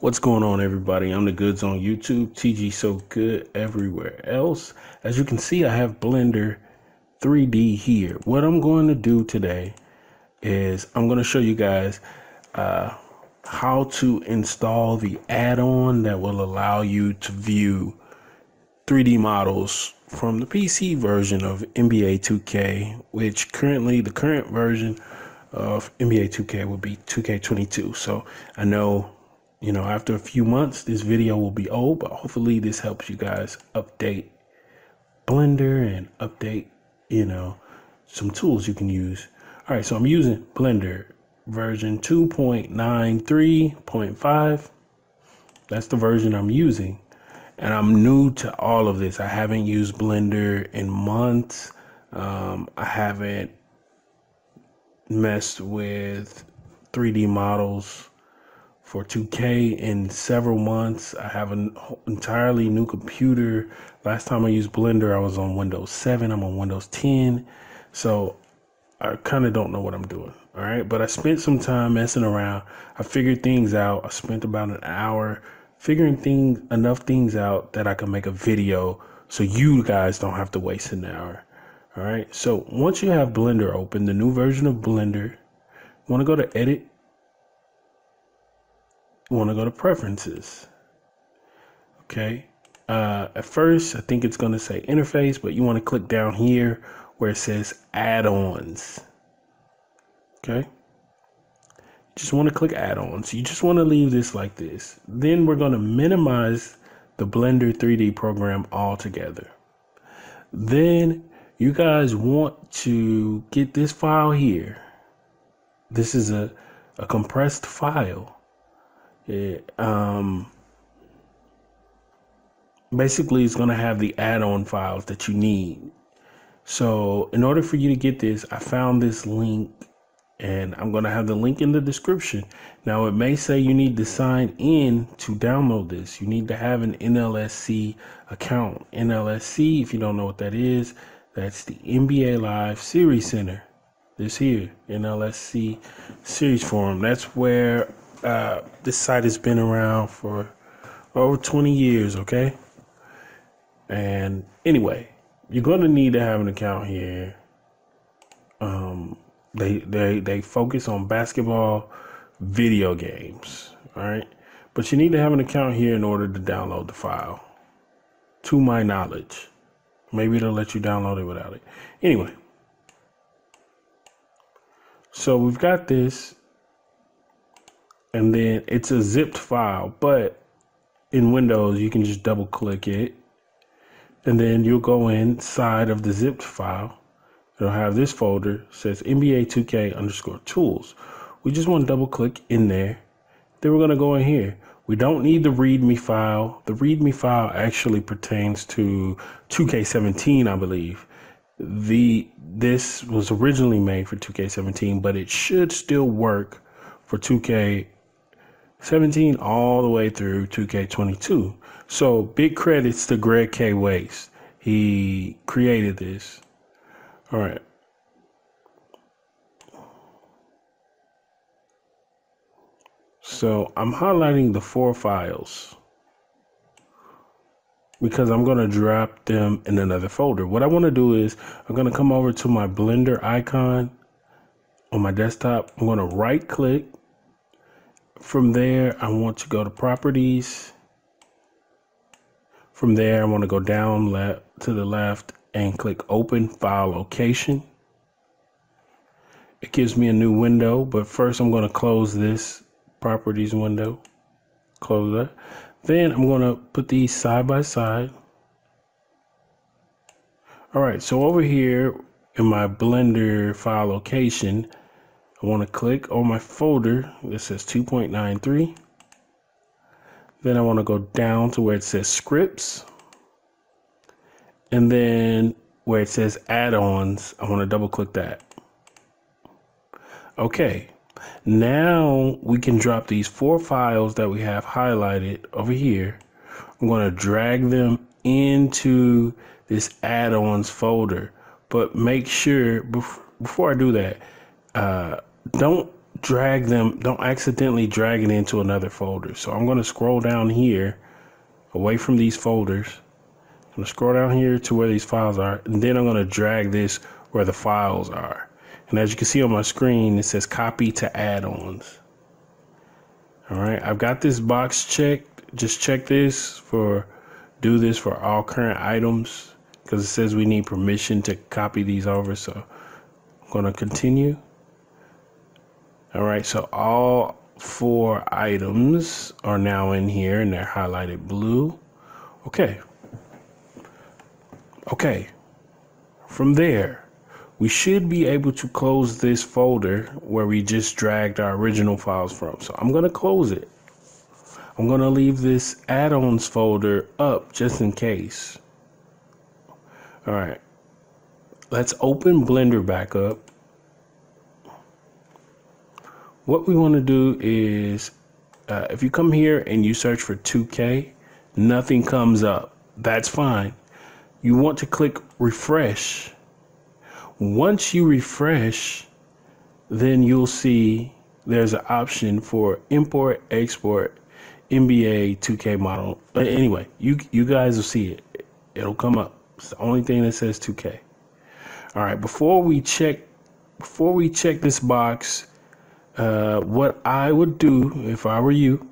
What's going on, everybody? I'm the Goods on YouTube, TGsoGood everywhere else. As you can see, I have Blender 3D here. What I'm going to do today is I'm going to show you guys how to install the add-on that will allow you to view 3D models from the PC version of NBA 2K, which currently the current version of NBA 2K would be 2K22. So I know, you know, after a few months this video will be old, but hopefully this helps you guys update Blender and update, you know, some tools you can use. All right, so I'm using Blender version 2.93.5. that's the version I'm using, and I'm new to all of this. I haven't used Blender in months. I haven't messed with 3D models for 2K in several months. I have an entirely new computer. Last time I used Blender, I was on Windows 7. I'm on Windows 10. So I kind of don't know what I'm doing. All right. But I spent some time messing around. I figured things out. I spent about an hour figuring enough things out that I can make a video so you guys don't have to waste an hour. All right, so once you have Blender open, the new version of Blender, you want to go to Edit, you want to go to Preferences. Okay, at first I think it's going to say Interface, but you want to click down here where it says Add-ons. Okay, just want to click Add-ons. You just want to leave this like this. Then we're going to minimize the Blender 3D program altogether. Then you guys want to get this file here. This is a compressed file. It, basically it's gonna have the add-on files that you need. So in order for you to get this, I found this link and I'm gonna have the link in the description. Now it may say you need to sign in to download this. You need to have an NLSC account. NLSC, if you don't know what that is, that's the NBA Live Series Center. This here, NLSC Series Forum. That's where this site has been around for over 20 years, okay? And anyway, you're going to need to have an account here. They focus on basketball, video games, all right? But you need to have an account here in order to download the file, to my knowledge. Maybe it'll let you download it without it. Anyway, so we've got this, and then it's a zipped file, but in Windows, you can just double click it, and then you'll go inside of the zipped file. It'll have this folder, it says NBA 2K _ tools. We just want to double click in there. Then we're going to go in here. We don't need the README file. The README file actually pertains to 2K17, I believe. This was originally made for 2K17, but it should still work for 2K17 all the way through 2K22. So big credits to gregkwaste. He created this. All right. So I'm highlighting the 4 files because I'm going to drop them in another folder. What I want to do is I'm going to come over to my Blender icon on my desktop. I'm going to right click. From there, I want to go to Properties. From there, I want to go down to the left and click Open File Location. It gives me a new window, but first I'm going to close this Properties window, close that. Then I'm going to put these side by side. All right, so over here in my Blender file location, I want to click on my folder that says 2.93. Then I want to go down to where it says scripts, and then where it says add-ons, I want to double click that. Okay. Now we can drop these 4 files that we have highlighted over here. I'm going to drag them into this add-ons folder, but make sure before I do that, don't drag them, don't accidentally drag it into another folder. So I'm going to scroll down here away from these folders. I'm going to scroll down here to where these files are, and then I'm going to drag this where the files are. And as you can see on my screen, it says copy to add-ons. All right, I've got this box checked. Just check this for, do this for all current items, because it says we need permission to copy these over. So I'm going to continue. All right, so all 4 items are now in here and they're highlighted blue. Okay. Okay. From there, we should be able to close this folder where we just dragged our original files from. So I'm going to close it. I'm going to leave this add-ons folder up just in case. All right. Let's open Blender back up. What we want to do is, if you come here and you search for 2K, nothing comes up. That's fine. You want to click refresh. Once you refresh, then you'll see there's an option for import, export, NBA 2K model. But anyway, you guys will see it. It'll come up. It's the only thing that says 2K. All right, before we check this box, what I would do if I were you,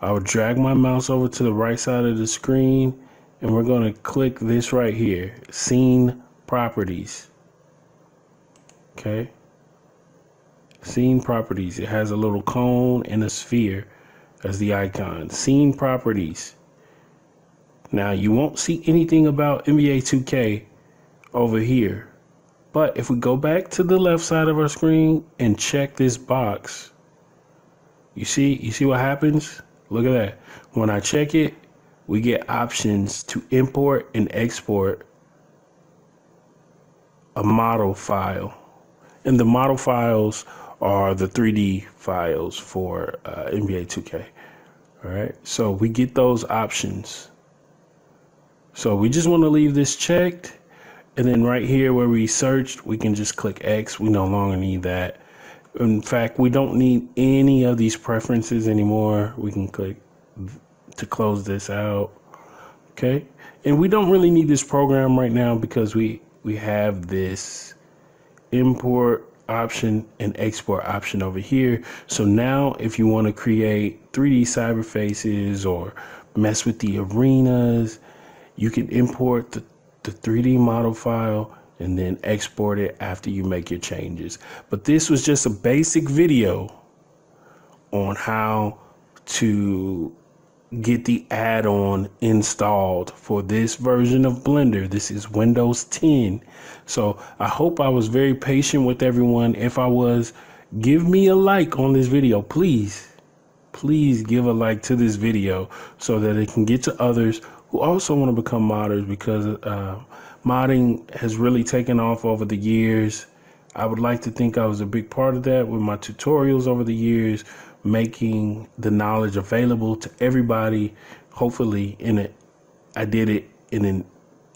I would drag my mouse over to the right side of the screen, and we're going to click this right here, Scene Properties. Okay. Scene Properties. It has a little cone and a sphere as the icon. Scene Properties. Now, you won't see anything about NBA 2K over here. But if we go back to the left side of our screen and check this box, you see what happens? Look at that. When I check it, we get options to import and export a model file. And the model files are the 3D files for NBA 2K. All right, so we get those options. So we just want to leave this checked. And then right here where we searched, we can just click X. We no longer need that. In fact, we don't need any of these preferences anymore. We can click to close this out. Okay. And we don't really need this program right now because we have this import option and export option over here. So now if you want to create 3D cyberfaces or mess with the arenas, you can import the 3D model file and then export it after you make your changes. But this was just a basic video on how to get the add-on installed for this version of Blender. This is Windows 10. So I hope I was very patient with everyone. If I was, give me a like on this video, please. Please give a like to this video so that it can get to others who also want to become modders, because modding has really taken off over the years. I would like to think I was a big part of that with my tutorials over the years, making the knowledge available to everybody, hopefully I did it in an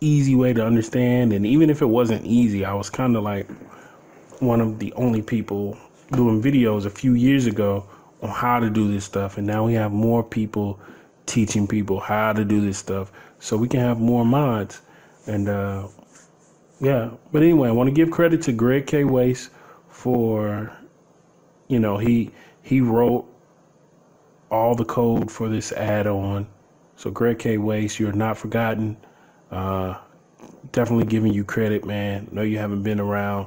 easy way to understand. And even if it wasn't easy, I was kind of like one of the only people doing videos a few years ago on how to do this stuff. And now we have more people teaching people how to do this stuff so we can have more mods. And yeah, but anyway, I want to give credit to gregkwaste for, you know, he wrote all the code for this add-on. So gregkwaste, you're not forgotten. Definitely giving you credit, man. I know you haven't been around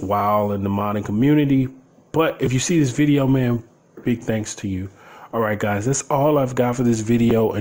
a while in the modding community, but if you see this video, man, big thanks to you. All right, guys, that's all I've got for this video. And